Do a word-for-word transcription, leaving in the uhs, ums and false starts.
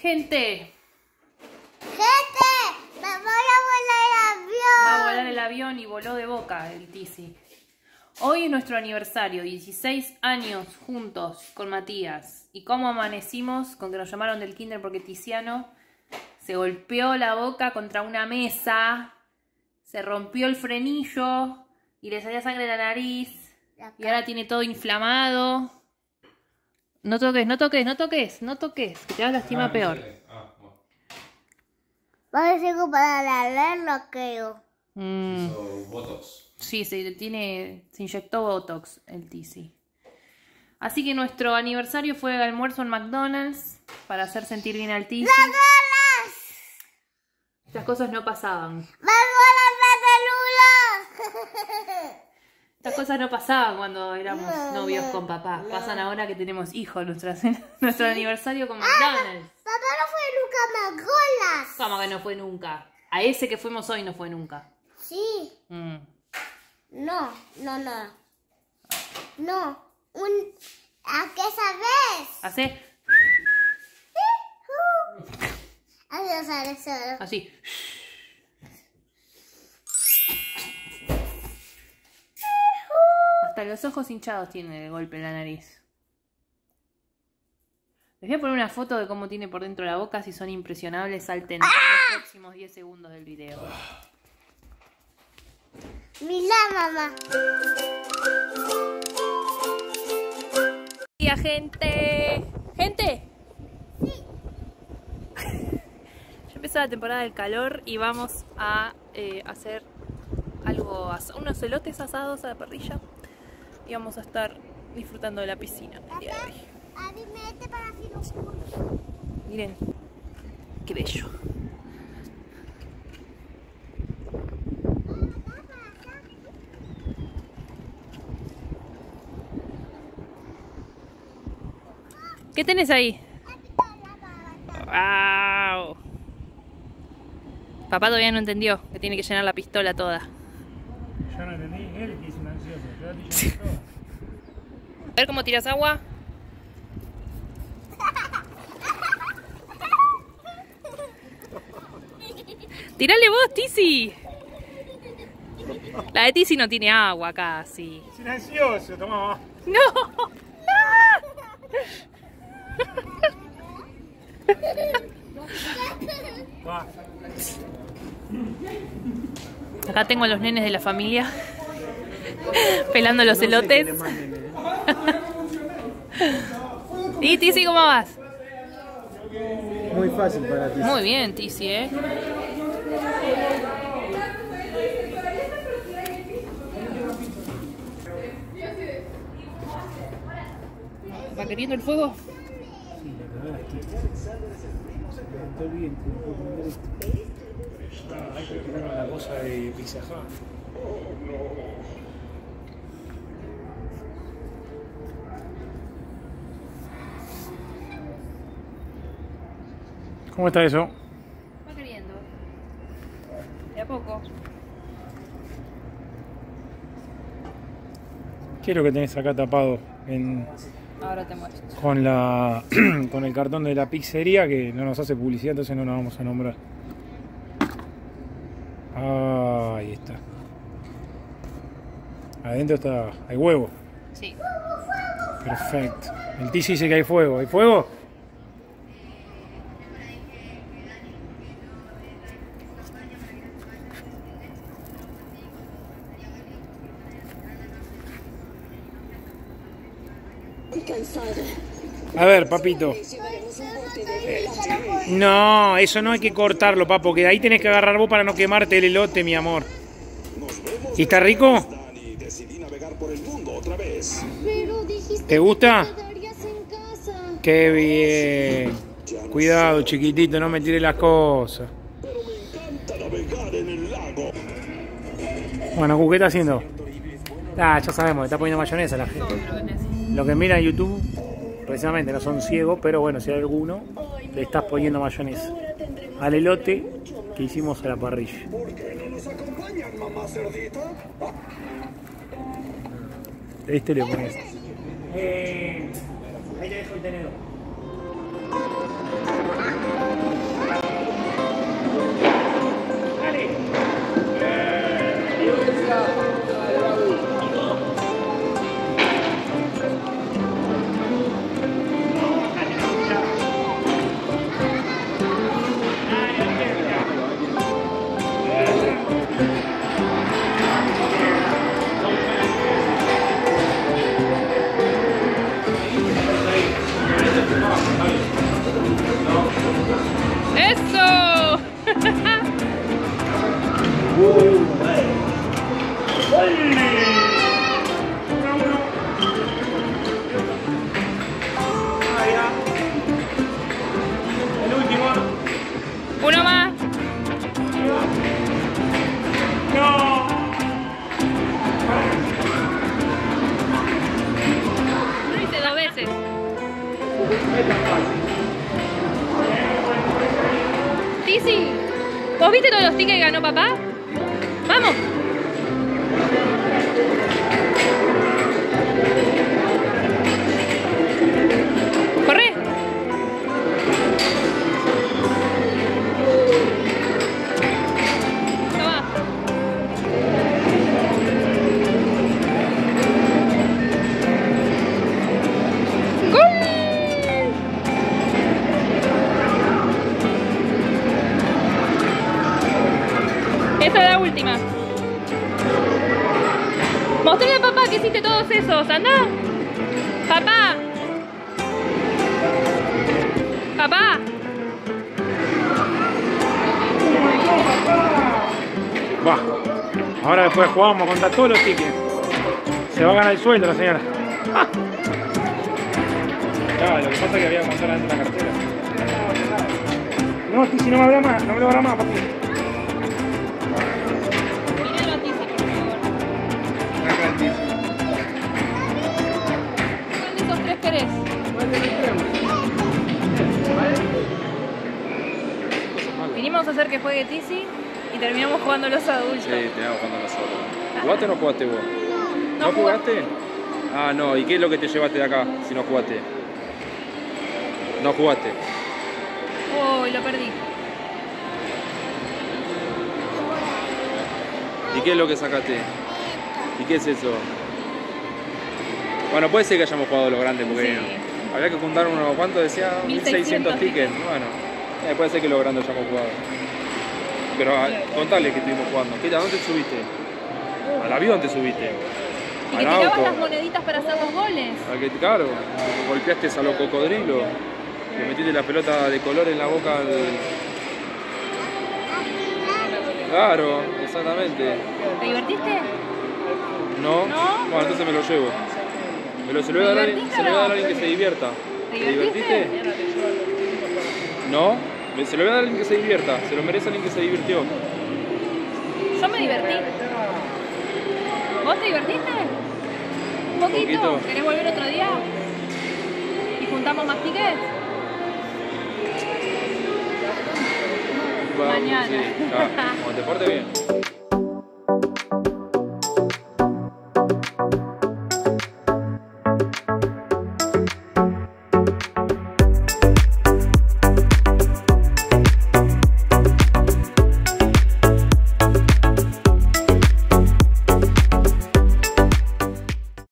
Gente. Gente, me voy a volar el avión. Va a volar el avión y voló de boca el Tizi. Hoy es nuestro aniversario, dieciséis años juntos con Matías. ¿Y cómo amanecimos? Con que nos llamaron del kinder porque Tiziano se golpeó la boca contra una mesa, se rompió el frenillo y le salía sangre de la nariz. La y ahora tiene todo inflamado. No toques, no toques, no toques, no toques, que te vas a lastimar ah, peor. Ah, bueno. Vamos a seguir para la lo creo. Mm. Hizo botox. Sí, se, tiene, se inyectó Botox el Tizi. Así que nuestro aniversario fue el almuerzo en McDonald's para hacer sentir bien al Tizi. ¡McDonald's! Estas cosas no pasaban. ¡McDonald's! Estas cosas no pasaban cuando éramos novios con papá. Pasan ahora que tenemos hijos. Nuestra cena, nuestro sí. aniversario con McDonald's. Ah, papá no fue nunca a McDonald's. ¿Cómo que no fue nunca? A ese que fuimos hoy no fue nunca. Sí. Mm. No, no, no. No. Un... ¿A qué sabes? ¿Hace? Así. Hasta los ojos hinchados tiene el golpe en la nariz. Les voy a poner una foto de cómo tiene por dentro la boca. Si son impresionables, salten ¡ah! Los próximos diez segundos del video. Mirá, mamá. Día, gente. ¿Gente? Sí. Ya empezó la temporada del calor y vamos a eh, hacer algo, unos elotes asados a la parrilla. Y vamos a estar disfrutando de la piscina el día de hoy. A mí me mete para filosofía. Miren, qué bello. ¿Qué tenés ahí? ¡Wow! Papá todavía no entendió que tiene que llenar la pistola toda. Yo no entendí, él que hizo ansioso, yo la pillé toda. A ver cómo tiras agua. ¡Tirale vos, Tizi! La de Tizi no tiene agua casi. Es ansioso, tomá. ¡No! Acá tengo a los nenes de la familia pelando los elotes. ¿Y Tizi cómo vas? Muy fácil para ti. Muy bien, Tizi, ¿eh? ¿Va queriendo el fuego? Sí, la verdad es que se levantó el viento. Hay que poner la cosa de Pizza Hut. ¿Cómo está eso? Va queriendo. De a poco. ¿Qué es lo que tenés acá tapado en... Ahora te muestro. Con, la, con el cartón de la pizzería que no nos hace publicidad, entonces no nos vamos a nombrar. Ah, ahí está. Adentro está. ¿Hay huevo? Sí. Perfecto. El Tizi dice que hay fuego. ¿Hay fuego? A ver, papito. No, eso no hay que cortarlo, papo, que de ahí tenés que agarrar vos para no quemarte el elote, mi amor. ¿Y está rico? ¿Te gusta? Qué bien. Cuidado, chiquitito, no me tires las cosas. Bueno, ¿qué está haciendo? Ah, ya sabemos, está poniendo mayonesa la gente. Lo que mira en YouTube, precisamente no son ciegos, pero bueno, si hay alguno, le estás poniendo mayonesa al elote que hicimos a la parrilla. Este le pones. Eh, ahí te dejo el tenedor. hace. Tizi, ¿vos viste todos los tickets que ganó papá? ¡Vamos! ¡Corre! Esa es la última. Mostrale a papá que hiciste todos esos. Anda. Papá. Papá. Va. Ahora después jugamos contra todos los tickets. Se va a ganar el sueldo la señora. ¡Ah! Claro, lo que pasa es que había que montar antes la cartera. No, si no me habla más, no me lo habrá más, papi. ¿Qué querés? Vinimos a hacer que juegue Tizi y terminamos jugando los adultos. Sí, terminamos jugando los adultos. ¿Jugaste o no jugaste vos? ¿No, ¿No jugaste? jugaste? Ah, no. ¿Y qué es lo que te llevaste de acá si no jugaste? No jugaste. Uy, lo perdí. ¿Y qué es lo que sacaste? ¿Y qué es eso? Bueno, puede ser que hayamos jugado los grandes, porque sí. Había que juntar unos cuantos, decía mil seiscientos tickets. Bueno, eh, puede ser que los grandes hayamos jugado. Pero a, contale que estuvimos jugando. ¿Qué, ¿A dónde te subiste? Al avión te subiste. Y Al que tirabas auto. las moneditas para hacer los goles. Al que, claro, que golpeaste a los cocodrilos. Le metiste la pelota de color en la boca al... Claro, exactamente. ¿Te divertiste? No. ¿No? Bueno, entonces me lo llevo. Pero se lo voy a dar a alguien que se divierta. ¿Te divertiste? No, se lo voy a dar a alguien que se divierta. Se lo merece alguien que se divirtió. Yo me divertí. ¿Vos te divertiste? Un poquito. ¿Un poquito? ¿Querés volver otro día? ¿Y juntamos más tickets? Bueno, mañana. Sí, claro. Como te portes bien.